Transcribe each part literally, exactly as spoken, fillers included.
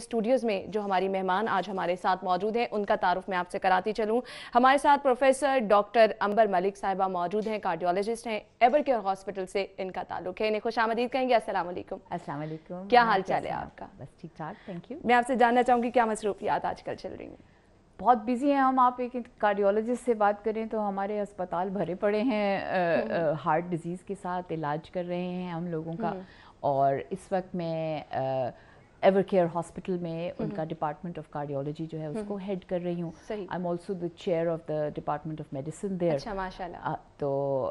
Studios में जो हमारी मेहमान आज हमारे साथ मौजूद हैं उनका तारुफ मैं आपसे कराती चलूँ। हमारे साथ प्रोफेसर डॉक्टर अंबर मलिक साहिबा मौजूद हैं, कार्डियोलॉजिस्ट हैं, एवरकेयर हॉस्पिटल से इनका ताल्लुक है। इन्हें खुश आमदीद कहेंगे। अस्सलाम वालेकुम। अस्सलाम वालेकुम। क्या हाल चाल है आपका? बस ठीक ठाक, थैंक यू। मैं आपसे जानना चाहूँगी क्या मसरूफियात आजकल चल रही हैं? बहुत बिजी हैं हम। आप एक कार्डियोलॉजिस्ट से बात करें तो हमारे अस्पताल भरे पड़े हैं, हार्ट डिजीज़ के साथ इलाज कर रहे हैं हम लोगों का, और इस वक्त मैं एवरकेयर हॉस्पिटल में उनका डिपार्टमेंट ऑफ कार्डियोलॉजी जो है उसको हेड कर रही हूँ। I am also the chair of the department of medicine there. अच्छा, माशाल्लाह। तो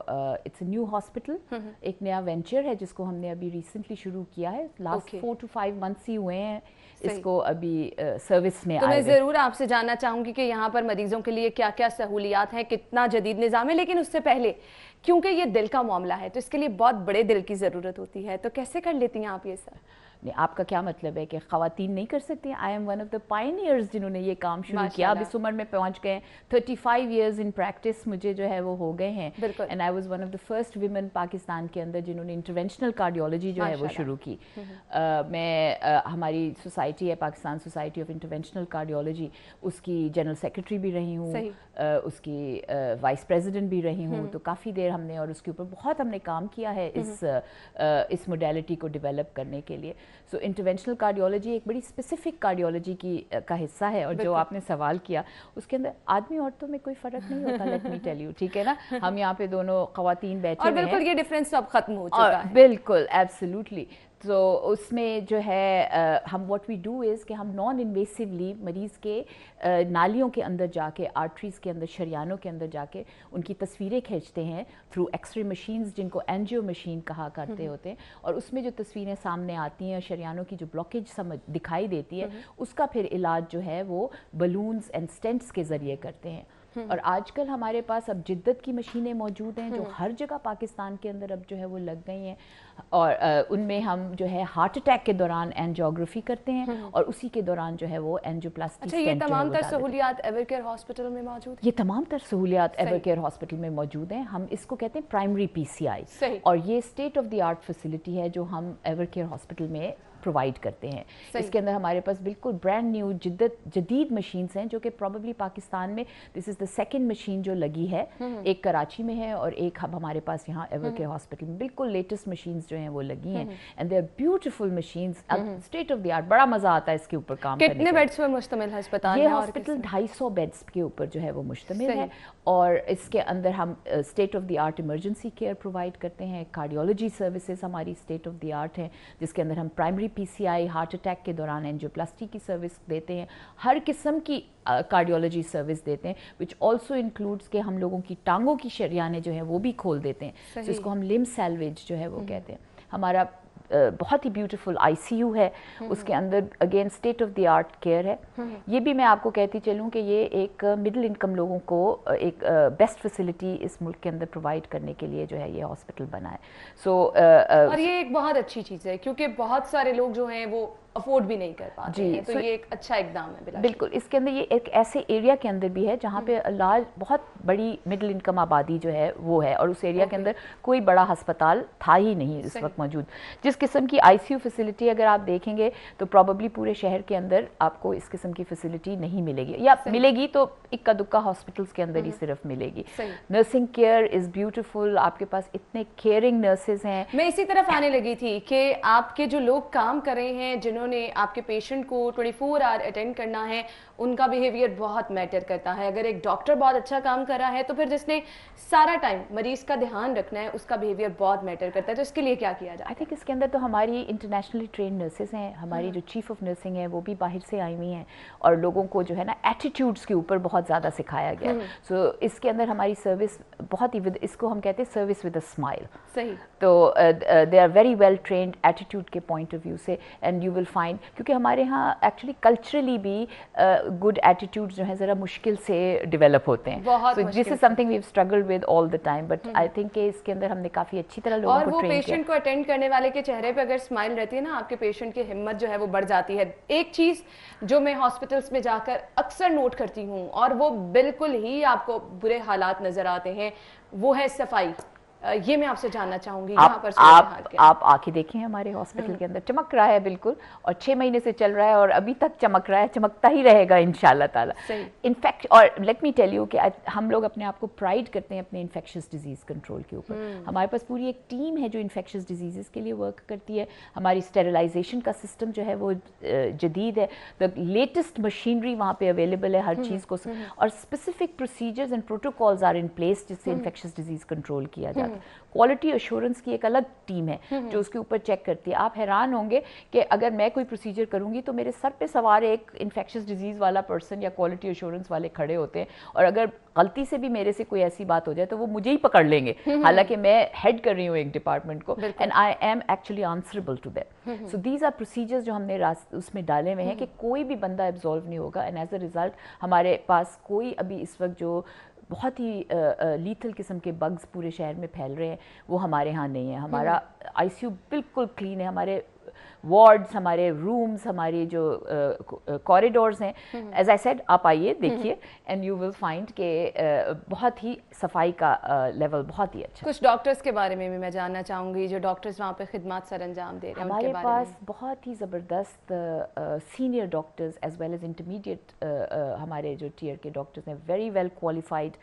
इट्स अ न्यू हॉस्पिटल, एक नया वेंचर है जिसको हमने अभी रिसेंटली शुरू किया है। Last four to five months ही हुए हैं इसको अभी सर्विस में आए। तो मैं ज़रूर आपसे जानना चाहूँगी कि यहाँ पर मरीजों के लिए क्या क्या सहूलियात हैं, कितना जदीद निज़ाम है, लेकिन उससे पहले क्योंकि ये दिल का मामला है तो इसके लिए बहुत बड़े दिल की ज़रूरत होती है, तो कैसे कर लेती हैं आप ये सर? नहीं, आपका क्या मतलब है कि ख़वातीन नहीं कर सकती? I am one of the pioneers जिन्होंने ये काम शुरू किया। अब इस उम्र में पहुंच गए हैं, thirty five years in practice मुझे जो है वो हो गए हैं। And I was one of the first women Pakistan के अंदर जिन्होंने इंटरवेंशनल कार्डियोलॉजी जो है वो शुरू की। uh, मैं uh, हमारी सोसाइटी है Pakistan society of interventional cardiology, उसकी जनरल सेक्रेटरी भी रही हूँ, uh, उसकी वाइस uh, प्रेजिडेंट भी रही हूँ। तो काफ़ी देर हमने और उसके ऊपर बहुत हमने काम किया है इस इस मोडेलिटी को डिवेलप करने के लिए। सो इंटरवेंशनल कार्डियोलॉजी एक बड़ी स्पेसिफिक कार्डियोलॉजी की का हिस्सा है। और जो आपने सवाल किया उसके अंदर आदमी औरतों में कोई फ़र्क नहीं होता, लेट मी टेल यू, ठीक है ना। हम यहाँ पे दोनों ख़वातीन बैठे हैं और बिल्कुल ये डिफरेंस अब ख़त्म हो चुका है। बिल्कुल, एब्सोल्युटली। तो उसमें जो है आ, हम व्हाट वी डू इज़ कि हम नॉन इन्वेसिवली मरीज़ के आ, नालियों के अंदर जाके, आर्टरीज़ के अंदर, शरियानों के अंदर जाके उनकी तस्वीरें खींचते हैं थ्रू एक्सरे मशीन्स, जिनको एनजीओ मशीन कहा करते होते हैं। और उसमें जो तस्वीरें सामने आती हैं, शरियानों की जो ब्लॉकेज समझ दिखाई देती है, उसका फिर इलाज जो है वो बलून्स एंड स्टेंट्स के ज़रिए करते हैं। और आजकल हमारे पास अब जिद्दत की मशीनें मौजूद हैं जो हर जगह पाकिस्तान के अंदर अब जो है वो लग गई हैं। और उनमें हम जो है हार्ट अटैक के दौरान एंजियोग्राफी करते हैं और उसी के दौरान जो है वो एंजियोप्लास्टी। अच्छा, ये तमाम तर सहूलियात एवरकेयर हॉस्पिटल में मौजूद हैं? ये तमाम तर सहूलियात एवरकेयर हॉस्पिटल में मौजूद हैं। हम इसको कहते हैं प्राइमरी पी सी आई, और ये state of the art facility है जो हम एवरकेयर हॉस्पिटल में प्रोवाइड करते हैं। इसके अंदर हमारे पास बिल्कुल ब्रांड न्यू जिद्दत जदीद मशीन्स हैं जो कि प्रॉबली पाकिस्तान में this is the second machine जो लगी है। एक कराची में है और एक हम हमारे पास यहाँ एवरकेयर हॉस्पिटल में बिल्कुल लेटेस्ट मशीन्स जो हैं वो लगी हैं। And they are beautiful machines, state of the art. बड़ा मज़ा आता है इसके ऊपर काम करने। कितने बेड्स पर मुश्तमिल है अस्पताल? ये हॉस्पिटल ढाई सौ बेड्स के ऊपर जो है वो मुश्तमिल है। और इसके अंदर हम state of the art emergency care provide करते हैं। कार्डियोलॉजी सर्विसेज हमारी स्टेट ऑफ द आर्ट हैं, जिसके अंदर हम primary P C I, heart attack के दौरान एंजियोप्लास्टी की सर्विस देते हैं, हर किस्म की कार्डियोलॉजी uh, सर्विस देते हैं, विच ऑल्सो इंक्लूड्स के हम लोगों की टांगों की शरियाने जो हैं वो भी खोल देते हैं, जिसको हम लिम्ब सैल्वेज जो है वो कहते हैं। हमारा uh, बहुत ही ब्यूटीफुल आई सी यू है, उसके अंदर again state of the art care है। ये भी मैं आपको कहती चलूँ कि ये एक मिडिल इनकम लोगों को एक बेस्ट uh, फैसिलिटी इस मुल्क के अंदर प्रोवाइड करने के लिए जो है ये हॉस्पिटल बना है। सो so, uh, uh, और ये एक बहुत अच्छी चीज़ है क्योंकि बहुत सारे लोग जो हैं वो अफोर्ड भी नहीं कर पाते हैं। तो so, ये एक अच्छा इकदाम है। बिल्कुल, इसके अंदर ये एक ऐसे एरिया के अंदर भी है जहाँ पे लार्ज बहुत बड़ी मिडिल इनकम आबादी जो है वो है, और उस एरिया के अंदर कोई बड़ा हस्पताल था ही नहीं इस वक्त मौजूद। जिस किस्म की आई सी यू फैसिलिटी अगर आप देखेंगे तो प्रॉबली पूरे शहर के अंदर आपको इस किस्म की फैसिलिटी नहीं मिलेगी, या मिलेगी तो इक्का दुक्का हॉस्पिटल्स के अंदर ही सिर्फ मिलेगी। नर्सिंग केयर इज़ ब्यूटिफुल, आपके पास इतने केयरिंग नर्सेज हैं। मैं इसी तरफ आने लगी थी कि आपके जो लोग काम कर रहे हैं, जिन्होंने ने आपके पेशेंट को चौबीस आवर अटेंड करना है, उनका बिहेवियर बहुत मैटर करता है। अगर एक डॉक्टर बहुत अच्छा काम कर रहा है तो फिर जिसने सारा टाइम मरीज का ध्यान रखना है उसका बिहेवियर बहुत मैटर करता है। तो इसके लिए क्या किया जाए? आई थिंक इसके अंदर तो हमारी इंटरनेशनली ट्रेन नर्सेज हैं, हमारी जो चीफ ऑफ नर्सिंग है वो भी बाहर से आई हुई हैं, और लोगों को जो है ना एटीट्यूड्स के ऊपर बहुत ज़्यादा सिखाया गया। सो so, इसके अंदर हमारी सर्विस बहुत ही विद, इसको हम कहते हैं सर्विस विद अ स्माइल। सही। तो they are very well trained attitude के पॉइंट ऑफ व्यू से, एंड यू विल फाइंड, क्योंकि हमारे यहाँ एक्चुअली कल्चरली भी गुड uh, एटीट्यूड जो है ज़रा मुश्किल से डेवलप होते हैं। So this is something we have struggled with all the time, but I think इसके अंदर हमने काफ़ी अच्छी तरह लोगों को ट्रेन किया। और वो पेशेंट को अटेंड करने वाले के चेहरे पे अगर स्माइल रहती है ना, आपके पेशेंट की हिम्मत जो है वो बढ़ जाती है। एक चीज़ जो मैं हॉस्पिटल्स में जाकर अक्सर नोट करती हूँ और वो बिल्कुल ही आपको बुरे हालात नज़र आते हैं, वो है सफाई। ये मैं आपसे जानना चाहूंगी। आप, यहाँ पर आप, आप आके देखें हमारे हॉस्पिटल के अंदर चमक रहा है बिल्कुल, और छह महीने से चल रहा है और अभी तक चमक रहा है, चमकता ही रहेगा इंशाल्लाह ताला। इनफेक्ट और लेट मी टेल यू कि हम लोग अपने आप को प्राइड करते हैं अपने इन्फेक्शियस डिजीज़ कंट्रोल के ऊपर। हमारे पास पूरी एक टीम है जो इन्फेक्शियस डिजीज़ के लिए वर्क करती है। हमारी स्टेरलाइजेशन का सिस्टम जो है वो जदीद है, द लेटेस्ट मशीनरी वहाँ पर अवेलेबल है हर चीज़ को, और specific procedures and protocols are in place जिससे इन्फेक्शियस डिजीज़ कंट्रोल किया जाता है। क्वालिटी एश्योरेंस की एक अलग टीम है जो उसके ऊपर चेक करती है। आप हैरान होंगे कि अगर मैं कोई प्रोसीजर करूंगी तो मेरे सर पे सवार एक इन्फेक्शियस डिजीज़ वाला पर्सन या क्वालिटी एश्योरेंस वाले खड़े होते हैं, और अगर गलती से भी मेरे से कोई ऐसी बात हो जाए तो वो मुझे ही पकड़ लेंगे, हालांकि मैं हेड कर रही हूँ एक डिपार्टमेंट को, and I am actually answerable to that. So these are procedures जो हमने उसमें डाले हुए हैं कि कोई भी बंदा एब्जॉल्व नहीं होगा, एंड एज अ रिजल्ट हमारे पास कोई अभी इस वक्त जो बहुत ही लीथल किस्म के बग्स पूरे शहर में फैल रहे हैं वो हमारे यहाँ नहीं है। हमारा आईसीयू बिल्कुल क्लीन है, हमारे वार्ड्स, हमारे रूम्स, हमारे जो कॉरिडोर्स हैं, एज आई सेड आप आइए देखिए एंड यू विल फाइंड के बहुत ही सफाई का लेवल uh, बहुत ही अच्छा। कुछ डॉक्टर्स के बारे में भी मैं जानना चाहूँगी जो डॉक्टर्स वहाँ पे खिदमत सर अंजाम दे रहे हैं। हमारे पास बहुत ही ज़बरदस्त senior doctors as well as intermediate हमारे जो टीयर के डॉक्टर्स हैं, वेरी वेल क्वालिफाइड,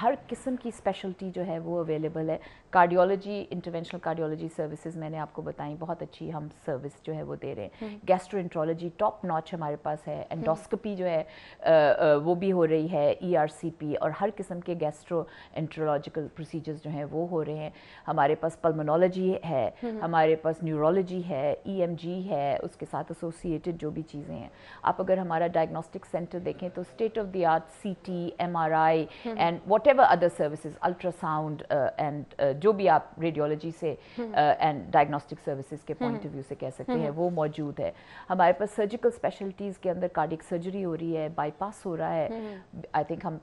हर किस्म की स्पेशलिटी जो है वो अवेलेबल है। कार्डियोलॉजी, इंटरवेंशनल कार्डियोलॉजी सर्विसेज मैंने आपको बताई, बहुत अच्छी हम सर्विस जो है वो दे रहे हैं। गैस्ट्रोएंट्रोलॉजी टॉप नॉच हमारे पास है, एंडोस्कोपी जो है आ, आ, वो भी हो रही है, ईआरसीपी और हर किस्म के गैस्ट्रोएंट्रोलॉजिकल प्रोसीजर्स जो हैं वो हो रहे हैं। हमारे पास पल्मोनोलॉजी है, हमारे पास न्यूरोलॉजी है, ईएमजी है, उसके साथ एसोसिएटेड जो भी चीज़ें हैं। आप अगर हमारा डायग्नोस्टिक सेंटर देखें तो state of the art CT, MRI and whatever other services, ultrasound and जो भी आप रेडियोलॉजी से एंड डायग्नोस्टिक सर्विसेज के पॉइंट ऑफ व्यू से कह सकते हैं वो मौजूद है। हमारे पास सर्जिकल स्पेशलिटीज़ के अंदर कार्डिक सर्जरी हो रही है, बाईपास हो रहा है, आई थिंक हम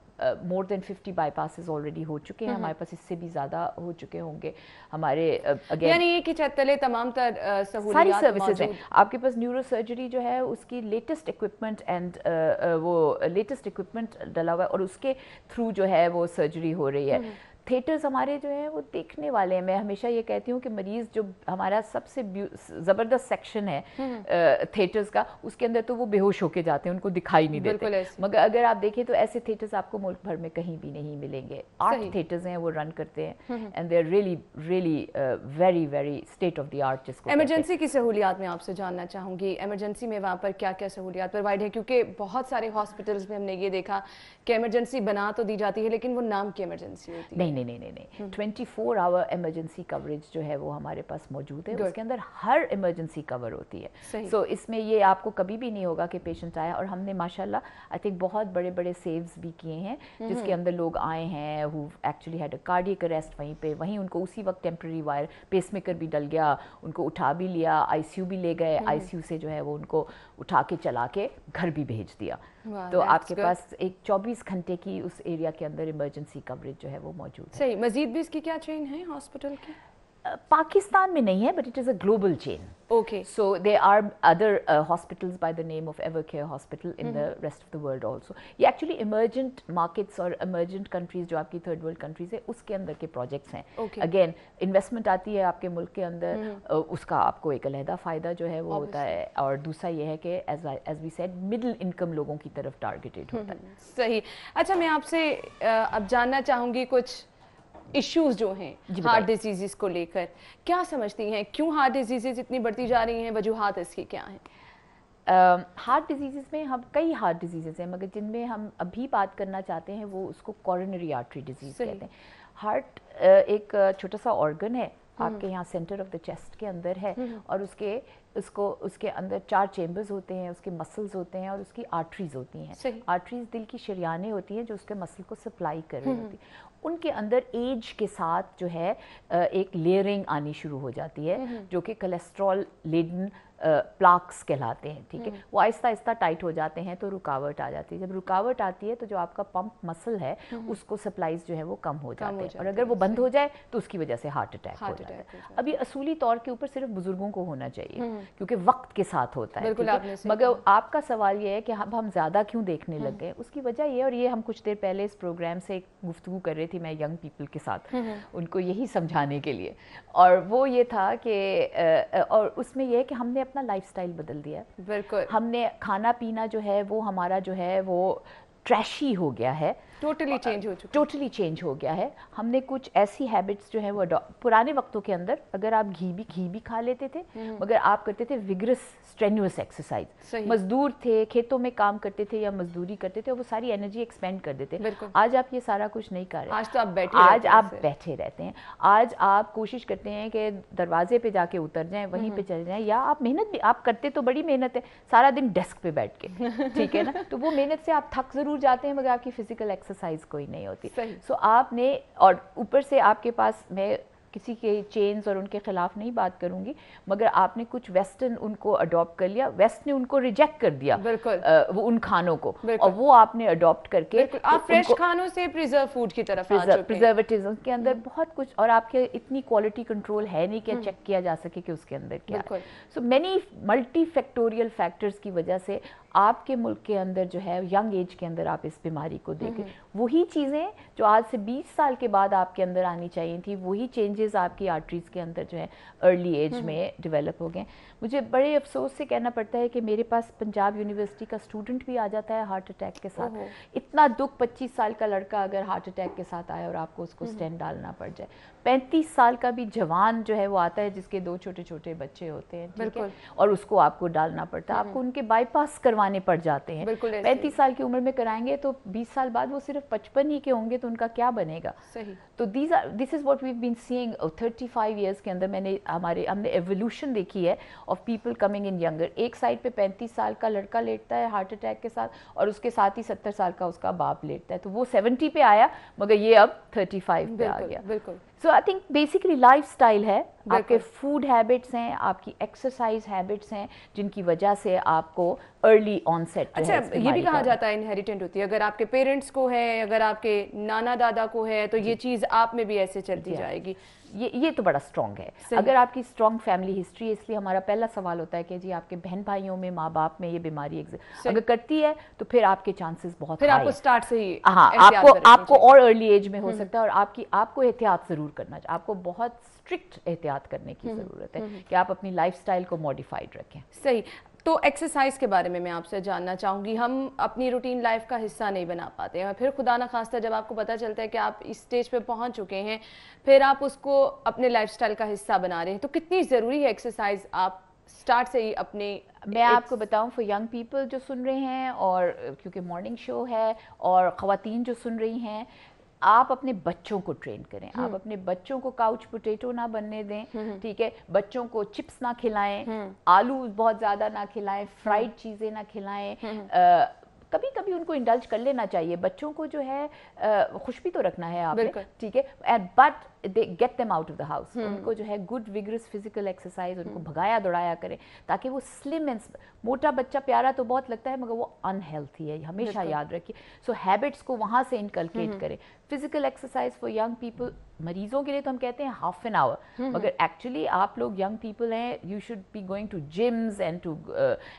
more than fifty bypasses already हो चुके हैं, हमारे पास इससे भी ज़्यादा हो चुके होंगे। हमारे अगेन यानी ये कि चतले तमाम तर सारी सर्विसेज हैं आपके पास। न्यूरो सर्जरी जो है उसकी लेटेस्ट इक्विपमेंट एंड वो लेटेस्ट इक्विपमेंट डला हुआ है और उसके थ्रू जो है वो सर्जरी हो रही है। थिएटर्स हमारे जो हैं वो देखने वाले हैं। मैं हमेशा ये कहती हूँ कि मरीज़ जो हमारा सबसे ज़बरदस्त सेक्शन है थिएटर्स का, उसके अंदर तो वो बेहोश होके जाते हैं, उनको दिखाई नहीं देते, मगर अगर आप देखें तो ऐसे थिएटर्स आपको मुल्क भर में कहीं भी नहीं मिलेंगे। आर्ट थिएटर्स हैं वो रन करते हैं and they are really really very very state of the art. जिसको एमरजेंसी की सहूलियात में आपसे जानना चाहूँगी, एमरजेंसी में वहाँ पर क्या क्या सहूलियात प्रोवाइड है, क्योंकि बहुत सारे हॉस्पिटल्स में हमने ये देखा कि एमरजेंसी बना तो दी जाती है लेकिन वो नाम की एमरजेंसी होती है। नहीं नहीं नहीं twenty four hour emergency coverage जो है वो हमारे पास मौजूद है, उसके अंदर हर इमरजेंसी कवर होती है। सो so, इसमें ये आपको कभी भी नहीं होगा कि पेशेंट आया, और हमने माशाल्लाह आई थिंक बहुत बड़े बड़े सेव्स भी किए हैं जिसके अंदर लोग आए हैं who actually had a cardiac arrest वहीं पे, वहीं उनको उसी वक्त टेम्प्रेरी वायर पेसमेकर भी डल गया, उनको उठा भी लिया, आईसीयू भी ले गए, आईसीयू से जो है वो उनको उठा के चला के घर भी भेज दिया। तो आपके पास एक चौबीस घंटे की उस एरिया के अंदर इमरजेंसी कवरेज जो है वो मौजूद। सही, मजीद भी इसकी क्या चेन है हॉस्पिटल की? पाकिस्तान में नहीं है but it is a global chain. Okay. So there are other uh, hospitals by the name of Evercare Hospital in mm-hmm. the rest of the world also. ये actually emergent markets और emergent countries जो आपकी third world countries है उसके अंदर के projects हैं। Okay. Again investment आती है आपके मुल्क के अंदर, mm-hmm. उसका आपको एक अलहदा फ़ायदा जो है वो Obviously. होता है, और दूसरा ये है कि as as we said middle income लोगों की तरफ targeted होता है। सही, अच्छा मैं आपसे अब जानना चाहूँगी कुछ इश्यूज जो हैं हार्ट डिजीज़ को लेकर, क्या समझती हैं क्यों हार्ट डिजीज़ इतनी बढ़ती जा रही हैं, वजूहात इसकी क्या हैं? हार्ट uh, डिजीज़ में हम कई हार्ट डिजीज़ हैं मगर जिनमें हम अभी बात करना चाहते हैं वो उसको कोरोनरी आर्टरी डिजीज़ कहते हैं। हार्ट uh, एक छोटा सा ऑर्गन है आपके यहाँ सेंटर ऑफ द चेस्ट के अंदर है, और उसके उसको उसके अंदर चार चेम्बर्स होते हैं, उसके मसल्स होते हैं और उसकी आर्टरीज होती हैं। आर्टरीज दिल की शरियाने होती हैं जो उसके मसल को सप्लाई कर रही होती हैं। उनके अंदर एज के साथ जो है एक लेयरिंग आनी शुरू हो जाती है जो कि कोलेस्ट्रॉल लेडन प्लाक्स कहलाते हैं, ठीक है, वो आहिस्ता आहिस्ता टाइट हो जाते हैं तो रुकावट आ जाती है। जब रुकावट आती है तो जो आपका पंप मसल है उसको सप्लाइज जो है वो कम हो जाते हैं, और अगर वो बंद हो जाए तो उसकी वजह से हार्ट अटैक हो जाता है। अभी असूली तौर के ऊपर सिर्फ बुजुर्गों को होना चाहिए क्योंकि वक्त के साथ होता है, मगर आपका सवाल ये है कि अब हम ज़्यादा क्यों देखने लग गए, उसकी वजह ये, और ये हम कुछ देर पहले इस प्रोग्राम से एक गुफ्तगू कर रही थी मैं यंग पीपल के साथ, उनको यही समझाने के लिए, और वो ये था कि, और उसमें यह है कि हमने अपना लाइफस्टाइल बदल दिया है, बिल्कुल हमने खाना पीना जो है वो हमारा जो है वो ट्रैशी हो गया है, टोटली चेंज हो चुका टोटली चेंज हो गया है। हमने कुछ ऐसी हैबिट्स जो है वो, पुराने वक्तों के अंदर अगर आप घी भी घी भी खा लेते थे, मगर आप करते थे विगरस स्ट्रेनुअस एक्सरसाइज, मजदूर थे, खेतों में काम करते थे या मजदूरी करते थे, और वो सारी एनर्जी एक्सपेंड कर देते। आज आप ये सारा कुछ नहीं कर रहे, आज तो आप बैठे आज आप बैठे रहते हैं, आज आप कोशिश करते हैं कि दरवाजे पे जाके उतर जाएं, वहीं पे चले जाएं, या आप मेहनत भी आप करते तो बड़ी मेहनत है सारा दिन डेस्क पे बैठ के, ठीक है ना, तो वो मेहनत से आप थक जरूर जाते हैं मगर आपकी फिजिकल एक्सरसाइज कोई नहीं होती। सो आपने, और ऊपर से आपके पास, मैं किसी के चेन्स और उनके खिलाफ नहीं बात करूंगी, मगर आपने कुछ वेस्टर्न उनको अडॉप्ट कर लिया, वेस्ट ने उनको रिजेक्ट कर दिया, आ, वो उन खानों को, और वो आपने अडॉप्ट करके तो आप फ्रेश खानों से प्रिजर्व फूड की तरफ, प्रिजर्वेटिव्स के अंदर बहुत कुछ, और आपके इतनी क्वालिटी कंट्रोल है नहीं कि चेक किया जा सके कि उसके अंदर क्या है। So many multi factorial factors की वजह से आपके मुल्क के अंदर जो है यंग एज के अंदर आप इस बीमारी को देखें, वही चीज़ें जो आज से बीस साल के बाद आपके अंदर आनी चाहिए थी, वही चेंजेस आपकी आर्टरीज़ के अंदर जो है अर्ली एज में डेवलप हो गए। मुझे बड़े अफसोस से कहना पड़ता है कि मेरे पास पंजाब यूनिवर्सिटी का स्टूडेंट भी आ जाता है हार्ट अटैक के साथ, इतना दुख, पच्चीस साल का लड़का अगर हार्ट अटैक के साथ आया और आपको उसको स्टेंट डालना पड़ जाए, पैंतीस साल का भी जवान जो है वो आता है जिसके दो छोटे छोटे बच्चे होते हैं, ठीक है, और उसको आपको डालना पड़ता है, आपको उनके बाईपास करवा पड़ जाते हैं। पैंतीस साल की उम्र में कराएंगे तो बीस साल बाद वो सिर्फ पचपन ही के होंगे, तो उनका क्या बनेगा। सही। तो these are, this is what we've been seeing, thirty-five years के अंदर मैंने हमारे हमने एवोल्यूशन देखी है of people coming in younger. एक साइड पे पैंतीस साल का लड़का लेटता है हार्ट अटैक के साथ, और उसके साथ ही सत्तर साल का उसका बाप लेटता है, तो वो सत्तर पे आया मगर ये अब पैंतीस पे आ गया। बिल्कुल। So I think basically lifestyle है, आपके फूड हैबिट्स हैं, आपकी एक्सरसाइज हैबिट्स हैं, जिनकी वजह से आपको अर्ली ऑनसेट। अच्छा, ये भी कहा जाता है इनहेरिटेंट होती है, अगर आपके पेरेंट्स को है, अगर आपके नाना दादा को है, तो ये चीज़ आप में भी ऐसे चलती जाएगी। ये ये तो बड़ा स्ट्रॉन्ग है, अगर आपकी स्ट्रॉन्ग फैमिली हिस्ट्री है। इसलिए हमारा पहला सवाल होता है कि जी आपके बहन भाइयों में, माँ बाप में ये बीमारी एग्जिस्ट अगर करती है तो फिर आपके चांसेस बहुत हाई है। फिर आपको स्टार्ट से ही, हाँ, आपको आपको और अर्ली एज में हो सकता है, और आपकी आपको एहतियात ज़रूर करना चाहिए, आपको बहुत स्ट्रिक्ट एहतियात करने की ज़रूरत है कि आप अपनी लाइफस्टाइल को मॉडिफाइड रखें। सही। तो एक्सरसाइज के बारे में मैं आपसे जानना चाहूँगी, हम अपनी रूटीन लाइफ का हिस्सा नहीं बना पाते हैं, फिर खुदा ना खास्ता जब आपको पता चलता है कि आप इस स्टेज पे पहुँच चुके हैं, फिर आप उसको अपने लाइफस्टाइल का हिस्सा बना रहे हैं, तो कितनी ज़रूरी है एक्सरसाइज आप स्टार्ट से ही अपने। मैं आपको बताऊं, फॉर यंग पीपल जो सुन रहे हैं, और क्योंकि मॉर्निंग शो है, और ख़वातीन जो सुन रही हैं, आप अपने बच्चों को ट्रेन करें, आप अपने बच्चों को काउच पोटैटो ना बनने दें, ठीक है, बच्चों को चिप्स ना खिलाएं, आलू बहुत ज़्यादा ना खिलाएं, फ्राइड चीज़ें ना खिलाएं, कभी कभी उनको इंडल्ज कर लेना चाहिए, बच्चों को जो है खुश भी तो रखना है आपने, ठीक है, but they get them out of the house. उनको जो है गुड विगरस फिजिकल एक्सरसाइज, उनको भगाया दौड़ाया करें, ताकि वो स्लिम एंड, मोटा बच्चा प्यारा तो बहुत लगता है मगर वो अनहेल्थी है, हमेशा याद रखिए। सो हैबिट्स को वहाँ से इनकलकेट करें। Physical exercise for young people, मरीजों के लिए तो हम कहते हैं हाफ एन आवर, मगर एक्चुअली आप लोग यंग पीपल हैं, you should be going to gyms and to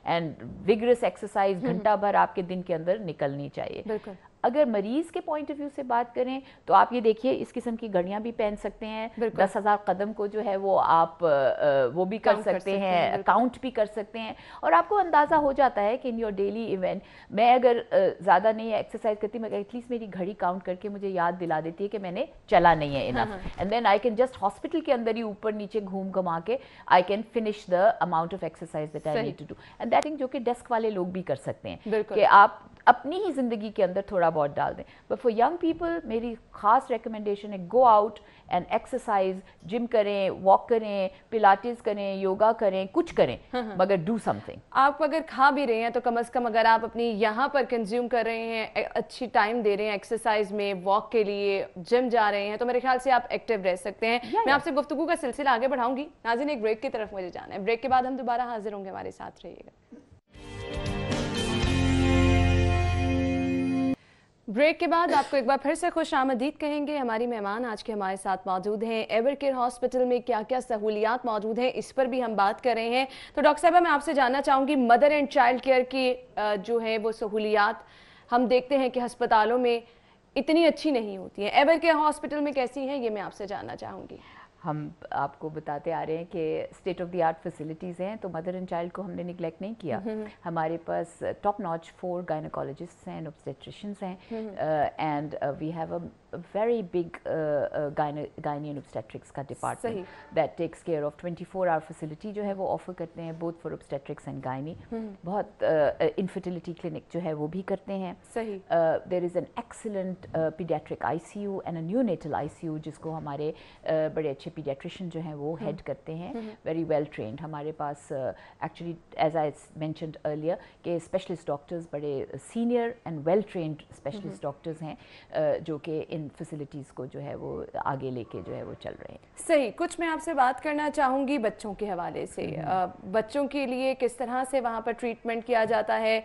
and vigorous exercise घंटा भर आपके दिन के अंदर निकलनी चाहिए। अगर मरीज के पॉइंट ऑफ व्यू से बात करें तो आप ये देखिए, इस किस्म की घड़ियां भी पहन सकते हैं, दस हजार कदम को जो है वो आप वो भी कर सकते, कर सकते हैं, काउंट भी कर सकते हैं, और आपको अंदाज़ा हो जाता है कि इन योर डेली इवेंट मैं अगर ज़्यादा नहीं एक्सरसाइज करती मगर एटलीस्ट मेरी घड़ी काउंट करके मुझे याद दिला देती है कि मैंने चला नहीं है enough, and then I can just hospital के अंदर ही ऊपर नीचे घूम घुमा के I can finish the amount of exercise that I need to do, and that thing जो कि डेस्क वाले लोग भी कर सकते हैं कि आप अपनी ही ज़िंदगी के अंदर थोड़ा बहुत डाल दें। बट फॉर यंग पीपल मेरी ख़ास रिकमेंडेशन है, go out and exercise, gym करें, वॉक करें, पिलाटिस करें, योगा करें, कुछ करें, मगर डू समथिंग। आप अगर खा भी रहे हैं तो कम अज़ कम अगर आप अपनी यहाँ पर कंज्यूम कर रहे हैं, अच्छी टाइम दे रहे हैं एक्सरसाइज में, वॉक के लिए, जिम जा रहे हैं, तो मेरे ख्याल से आप एक्टिव रह सकते हैं। या मैं आपसे गुफ्तगू का सिलसिला आगे बढ़ाऊंगी। नाज़रीन एक ब्रेक की तरफ मुझे जाना है, ब्रेक के बाद हम दोबारा हाजिर होंगे, हमारे साथ रहिएगा। ब्रेक के बाद आपको एक बार फिर से खुश आमदीद कहेंगे। हमारी मेहमान आज के हमारे साथ मौजूद हैं। एवरकेयर हॉस्पिटल में क्या क्या सहूलियात मौजूद हैं इस पर भी हम बात कर रहे हैं। तो डॉक्टर साहबा मैं आपसे जानना चाहूँगी, मदर एंड चाइल्ड केयर की जो है वो सहूलियात हम देखते हैं कि हस्पतालों में इतनी अच्छी नहीं होती हैं, एवरकेयर हॉस्पिटल में कैसी हैं ये मैं आपसे जानना चाहूँगी। हम आपको बताते आ रहे हैं कि state of the art facilities हैं, तो मदर एंड चाइल्ड को हमने निगलेक्ट नहीं किया। हमारे पास टॉप नॉच फोर गायनोकोलॉजिस्ट्स हैं, ऑब्स्टेट्रिशियंस हैं, and we have a very big गायनियन ऑब्स्टेट्रिक्स का department that takes care of twenty four hour facility जो है वो ऑफर करते हैं, both for obstetrics and gynae. बहुत इनफर्टिलिटी uh, क्लिनिक जो है वो भी करते हैं। There is an excellent paediatric I C U and neonatal I C U जिसको हमारे uh, बड़े अच्छे पीडियाट्रिशियन जो हैं वो हेड करते हैं, वेरी वेल ट्रेंड। हमारे पास actually as I mentioned earlier के स्पेशलिस्ट डॉक्टर्स, बड़े senior and well trained specialist doctors हैं uh, जो कि इन फैसिलिटीज़ को जो है वो आगे लेके जो है वो चल रहे हैं। सही। कुछ मैं आपसे बात करना चाहूँगी बच्चों के हवाले से, uh, बच्चों के लिए किस तरह से वहाँ पर ट्रीटमेंट किया जाता है,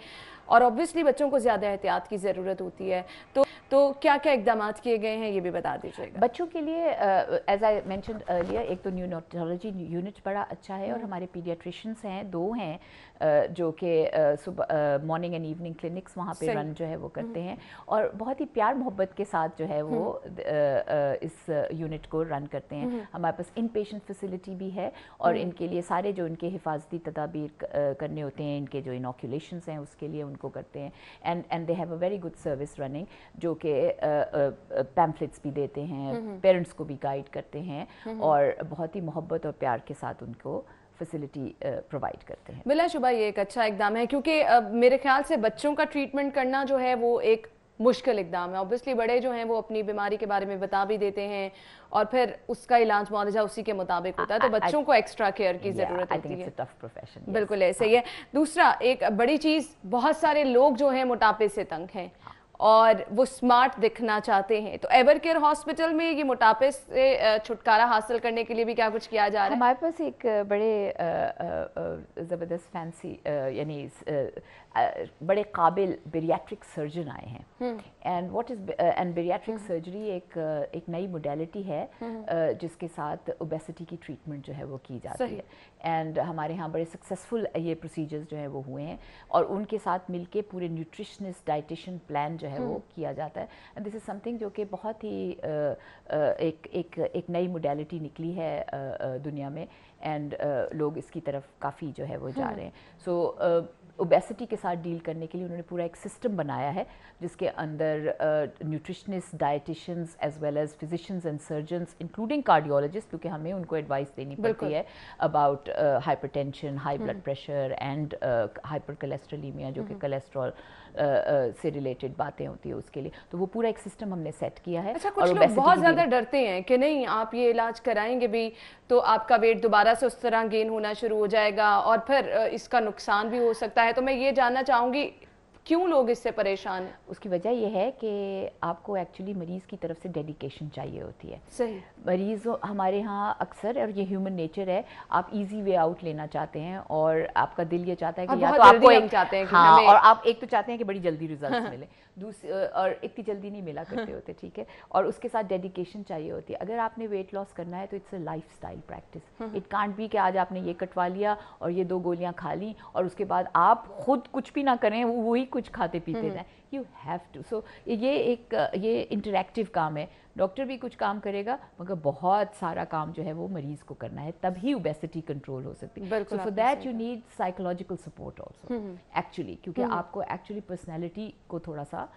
और ऑब्वियसली बच्चों को ज़्यादा एहतियात की ज़रूरत होती है, तो तो क्या क्या इकदाम किए गए हैं ये भी बता दीजिएगा। बच्चों के लिए एज आई मैंशनड अर्लियर एक तो न्यूरोलॉजी यूनिट बड़ा अच्छा है, और हमारे पीडियाट्रिशंस हैं, दो हैं uh, जो कि सुबह मॉर्निंग एंड इवनिंग क्लिनिक्स वहाँ पे रन जो है वो करते हैं, और बहुत ही प्यार मोहब्बत के साथ जो है वो uh, uh, इस यूनिट को रन करते हैं। हमारे पास इन पेशेंट फैसिलिटी भी है, और इनके लिए सारे जो इनके हिफाजती तदाबीर करने होते हैं, इनके जो इनोक्यूलेशन हैं उसके लिए उनको करते हैं। And and they have a very good service running, जो के पैम्फलेट्स भी देते हैं, पेरेंट्स को भी गाइड करते हैं, और बहुत ही मोहब्बत और प्यार के साथ उनको फैसिलिटी प्रोवाइड करते हैं। बिलाशुबा ये एक अच्छा इकदाम है, क्योंकि मेरे ख्याल से बच्चों का ट्रीटमेंट करना जो है वो एक मुश्किल इकदाम है। ऑब्वियसली बड़े जो हैं वो अपनी बीमारी के बारे में बता भी देते हैं, और फिर उसका इलाज मुआवजा उसी के मुताबिक होता है, तो बच्चों I, I, को एक्स्ट्रा केयर की yeah, ज़रूरत होती है। Tough profession yes. बिल्कुल ऐसे ही है। दूसरा एक बड़ी चीज़, बहुत सारे लोग जो हैं मोटापे से तंग हैं, और वो स्मार्ट दिखना चाहते हैं, तो एवरकेयर हॉस्पिटल में ये मोटापे से छुटकारा हासिल करने के लिए भी क्या कुछ किया जा रहा है? हमारे पास एक बड़े ज़बरदस्त फैंसी यानी बड़े काबिल बेरियाट्रिक सर्जन आए हैं, and what is and bariatric surgery एक एक नई मोडेलिटी है जिसके साथ ओबेसिटी की ट्रीटमेंट जो है वो की जाती है, एंड हमारे यहाँ बड़े सक्सेसफुल ये प्रोसीजर्स जो है वो हुए हैं, और उनके साथ मिलके पूरे न्यूट्रिशनिस्ट डाइटिशियन प्लान जो है वो किया जाता है। एंड दिस इज़ समथिंग जो कि बहुत ही एक एक एक नई मोडेलिटी निकली है दुनिया में, एंड लोग इसकी तरफ काफ़ी जो है वो जा रहे हैं। सो ओबेसिटी के साथ डील करने के लिए उन्होंने पूरा एक सिस्टम बनाया है, जिसके अंदर nutritionist, dieticians as well as physicians and surgeons including cardiologist, क्योंकि हमें उनको एडवाइस देनी पड़ती है about hypertension, high blood pressure and hypercholesterolaemia, जो कि कोलेस्ट्रॉल से रिलेटेड बातें होती है उसके लिए, तो वो पूरा एक सिस्टम हमने सेट किया है। अच्छा, कुछ लोग बहुत ज़्यादा डरते हैं कि नहीं आप ये इलाज कराएंगे भी तो आपका वेट दोबारा से उस तरह गेन होना शुरू हो जाएगा, और फिर इसका नुकसान भी हो सकता है, तो मैं ये जानना चाहूंगी क्यों लोग इससे परेशान हैं? उसकी वजह यह है कि आपको एक्चुअली मरीज़ की तरफ से डेडिकेशन चाहिए होती है। सही। मरीज़ों हमारे यहाँ अक्सर, और ये ह्यूमन नेचर है, आप इजी वे आउट लेना चाहते हैं, और आपका दिल ये चाहता है कि या तो आपको एक चाहते हैं हाँ, और आप एक तो चाहते हैं कि बड़ी जल्दी रिजल्ट मिले, दूसरी और इतनी जल्दी नहीं मिला करते होते, ठीक है, और उसके साथ डेडिकेशन चाहिए होती है। अगर आपने वेट लॉस करना है तो it's a lifestyle practice, it can't be कि आज आपने ये कटवा लिया और ये दो गोलियाँ खा लीं और उसके बाद आप खुद कुछ भी ना करें, वही कुछ खाते पीते जाएं। यू हैव टू सो ये एक ये इंटरेक्टिव काम है, डॉक्टर भी कुछ काम करेगा मगर बहुत सारा काम जो है वो मरीज़ को करना है, तभी ओबेसिटी कंट्रोल हो सकती है। So for that you need psychological support also actually, क्योंकि आपको एक्चुअली पर्सनैलिटी को थोड़ा सा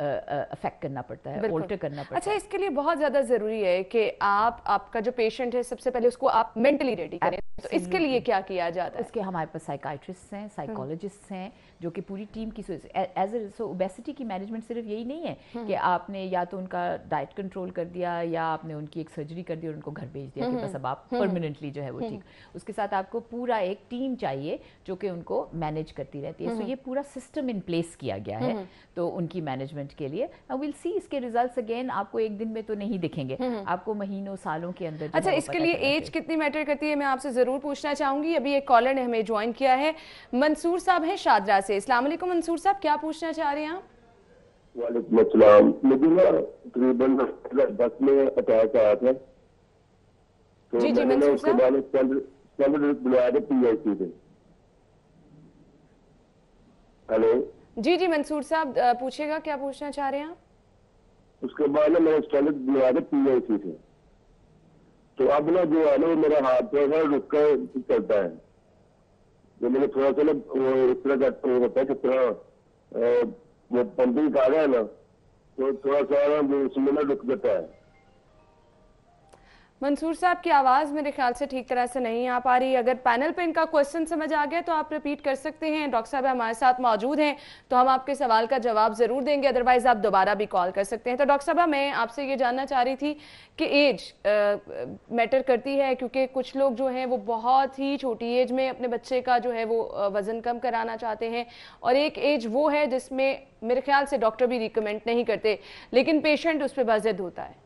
अफेक्ट करना पड़ता है, ऑल्टर करना पड़ता है। अच्छा, इसके लिए बहुत ज़्यादा ज़रूरी है कि आप आपका जो पेशेंट है सबसे पहले उसको आप मेंटली रेडी करें। तो इसके लिए क्या किया जाता है? इसके हमारे पास साइकाइट्रिस्ट हैं, साइकोलॉजिस्ट हैं, जो कि पूरी टीम की एज ए सो ओबेसिटी की मैनेजमेंट सिर्फ यही नहीं है कि आपने या तो उनका डाइट कंट्रोल कर दिया या आपने उनकी एक सर्जरी कर दी और उनको घर भेज दिया कि बस अब आप परमानेंटली जो है वो ठीक, उसके साथ आपको पूरा एक टीम चाहिए जो कि उनको मैनेज करती रहती है। सो ये पूरा सिस्टम इन प्लेस किया गया है तो उनकी मैनेजमेंट के लिए। विल सी इसके रिजल्ट्स अगेन, आपको एक दिन में तो नहीं दिखेंगे, आपको महीनों सालों के अंदर। अच्छा, इसके लिए एज कितनी मैटर करती है, मैं आपसे जरूर पूछना चाहूंगी। अभी एक कॉलर ने हमें ज्वाइन किया है, मंसूर साहब हैं शादरा से। अस्सलाम वालेकुम मंसूर साहब, क्या पूछना चाह रहे हैं आप? वालेकुम अस्सलाम। मुझे ना तकरीबन बस में अटैक आया था, तो जी जी मंसूर साहब बुलाया था पीआईसी पे। हेलो जी जी मंसूर साहब पूछेगा, क्या पूछना चाह रहे हैं आप? उसके बाद ना मैंने स्टैंडर्ड बुलाया था पीआईसी से, तो अब ना जो है ना वो मेरा हाथ जो है रुक चलता है, जो मैंने थोड़ा सा ना इस तरह का होता है कि थोड़ा वो पंपिंग आ रहा है ना, तो थोड़ा सा उसमें ना रुक जाता है। मंसूर साहब की आवाज़ मेरे ख्याल से ठीक तरह से नहीं आ पा रही। अगर पैनल पे इनका क्वेश्चन समझ आ गया तो आप रिपीट कर सकते हैं, डॉक्टर साहब हमारे साथ मौजूद हैं तो हम आपके सवाल का जवाब ज़रूर देंगे, अदरवाइज़ आप दोबारा भी कॉल कर सकते हैं। तो डॉक्टर साहब मैं आपसे ये जानना चाह रही थी कि एज मैटर करती है, क्योंकि कुछ लोग जो हैं वो बहुत ही छोटी एज में अपने बच्चे का जो है वो वज़न कम कराना चाहते हैं, और एक एज वो है जिसमें मेरे ख्याल से डॉक्टर भी रिकमेंड नहीं करते, लेकिन पेशेंट उस पर बाज़िद होता है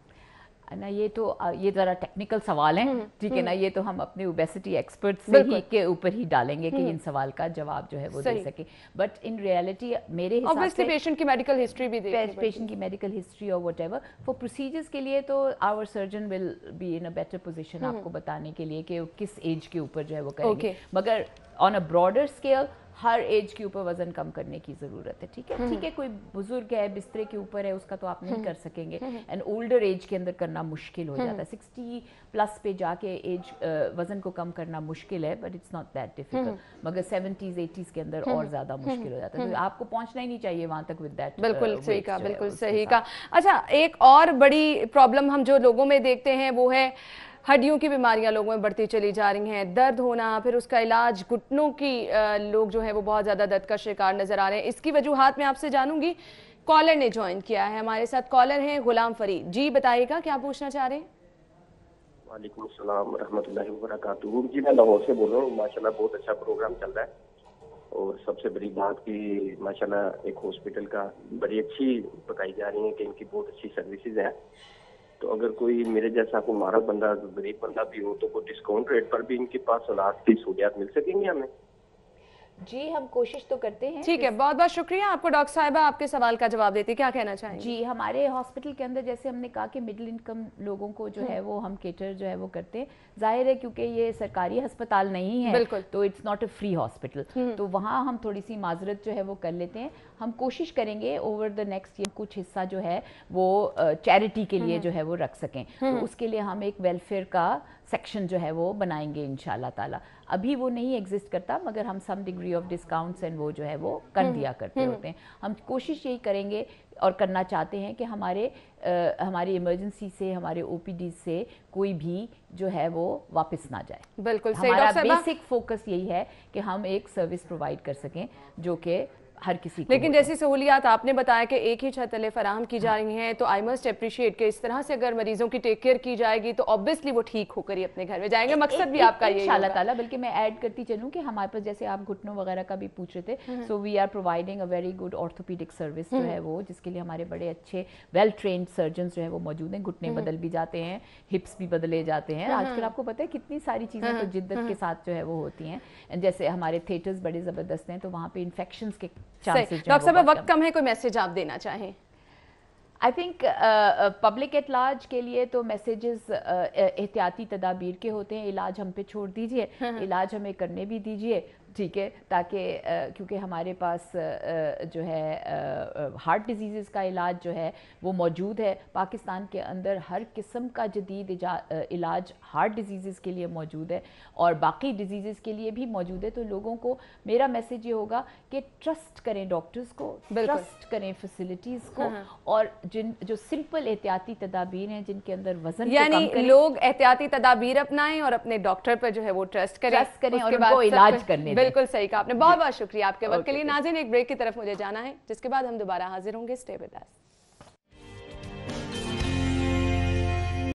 ना। ये तो ये ज़रा टेक्निकल सवाल है, ठीक है ना, ये तो हम अपने ओबेसिटी एक्सपर्ट्स से ही के ऊपर ही डालेंगे कि इन सवाल का जवाब जो है वो दे सके। बट इन रियलिटी मेरे हिसाब से पेशेंट की मेडिकल हिस्ट्री भी देखिए, पेशेंट की मेडिकल हिस्ट्री और व्हाटएवर फॉर प्रोसीजर्स के लिए तो our surgeon will be in a better position आपको बताने के लिए कि किस एज के ऊपर जो है वो करेंगे। मगर ऑन अ ब्रॉडर स्केल हर एज के ऊपर वजन कम करने की ज़रूरत है, ठीक है। ठीक है, कोई बुजुर्ग है, बिस्तरे के ऊपर है, उसका तो आप नहीं कर सकेंगे, एंड ओल्डर एज के अंदर करना मुश्किल हो जाता है। सिक्सटी प्लस पे जाके एज वजन को कम करना मुश्किल है, but it's not that difficult. मगर सेवेंटीज़ एटीज़ के अंदर और ज़्यादा मुश्किल हो जाता है, तो आपको पहुंचना ही नहीं चाहिए वहाँ तक विद दैट। बिल्कुल सही कहा, बिल्कुल सही कहा। अच्छा, एक और बड़ी प्रॉब्लम हम जो लोगों में देखते हैं वो है हड्डियों की बीमारियां लोगों में बढ़ती चली जा रही हैं, दर्द होना, फिर उसका इलाज, घुटनों की लोग जो है वो बहुत ज़्यादा दर्द का शिकार नज़र आ रहे हैं। इसकी वजूहात मैं आपसे जानूंगी। कॉलर ने ज्वाइन किया है, हमारे साथ कॉलर हैं गुलाम फरीद जी, बताइएगा क्या पूछना चाह रहे हैं? वालेकुम अस्सलाम रहमतुल्लाहि व बरकातुहू जी, मैं लाहौर से बोल रहा हूँ। माशाल्लाह बहुत अच्छा प्रोग्राम चल रहा है, और सबसे बड़ी बात की माशाल्लाह एक हॉस्पिटल का बड़ी अच्छी बताई जा रही है कि इनकी बहुत अच्छी सर्विसेज हैं, तो अगर कोई मेरे जैसा कोई मारा बंदा गरीब बंदा भी हो तो कोई डिस्काउंट रेट पर भी इनके पास सलाह की सहूलियात मिल सकेंगी हमें? जी, हम कोशिश तो करते हैं। ठीक है, बहुत बहुत शुक्रिया आपको डॉक्टर साहिबा, आपके सवाल का जवाब देती, क्या कहना चाहेंगे? जी, हमारे हॉस्पिटल के अंदर जैसे हमने कहा कि मिडिल इनकम लोगों को जो है वो हम केटर जो है वो करते हैं। जाहिर है क्योंकि ये सरकारी अस्पताल नहीं है तो it's not a free hospital, तो वहाँ हम थोड़ी सी माजरत जो है वो कर लेते हैं। हम कोशिश करेंगे ओवर द नेक्स्ट ईयर कुछ हिस्सा जो है वो चैरिटी के लिए जो है वो रख सकें, तो उसके लिए हम एक वेलफेयर का सेक्शन जो है वो बनाएंगे इंशाल्लाह ताला। अभी वो नहीं एग्जिस्ट करता, मगर हम some degree of discounts and वो जो है वो कर दिया करते होते हैं। हम कोशिश यही करेंगे और करना चाहते हैं कि हमारे आ, हमारी इमरजेंसी से, हमारे ओपीडी से कोई भी जो है वो वापस ना जाए। बिल्कुल हमारा बेसिक फोकस यही है कि हम एक सर्विस प्रोवाइड कर सकें जो कि हर किसी को, लेकिन जैसी सहूलियात आपने बताया कि एक ही छत तले फराहम की जा रही हैं, तो आई मस्ट अप्रिशिएट कि इस तरह से अगर मरीजों की टेक केयर की जाएगी तो ऑब्वियसली वो ठीक होकर ही अपने घर में जाएंगे। मकसद भी आपका यही इंशाल्लाह ताला। बल्कि मैं ऐड करती चलूं कि हमारे पास जैसे आप घुटनों वगैरह का भी पूछ रहे थे, so we are providing a very good orthopaedic service जो है वो, जिसके लिए हमारे बड़े अच्छे वेल ट्रेन्ड सर्जन जो है वो मौजूद हैं। घुटने बदल भी जाते हैं, हिप्स भी बदले जाते हैं, आजकल आपको पता है कितनी सारी चीज़ें तो जिद्दत के साथ जो है वो होती हैं। जैसे हमारे थिएटर्स बड़े ज़बरदस्त हैं, तो वहाँ पर इन्फेक्शन के डॉक्टर साहब वक्त कम है, कोई मैसेज आप देना चाहें? I think public at large के लिए तो मैसेजेस एहतियाती तदाबीर के होते हैं। इलाज हम पे छोड़ दीजिए, इलाज हमें करने भी दीजिए, ठीक है, ताकि क्योंकि हमारे पास जो है हार्ट डिजीज़ का इलाज जो है वो मौजूद है पाकिस्तान के अंदर, हर किस्म का जदीद इलाज हार्ट डिजीज़ के लिए मौजूद है और बाकी डिजीज़ के लिए भी मौजूद है। तो लोगों को मेरा मैसेज ये होगा कि ट्रस्ट करें डॉक्टर्स को, ट्रस्ट करें फैसिलिटीज़ को, हाँ। और जिन जो सिंपल एहतियाती तदाबीर हैं जिनके अंदर वजन यानी लोग एहतियाती तदाबीर अपनाएं और अपने डॉक्टर पर जो है वो ट्रस्ट करें, ट्रस्ट करें और उनको इलाज करने। बिल्कुल सही कहा आपने, बहुत बहुत शुक्रिया आपके वक्त के लिए। नाज़रीन, एक ब्रेक की तरफ मुझे जाना है, जिसके बाद हम दोबारा हाजिर होंगे। Stay with us.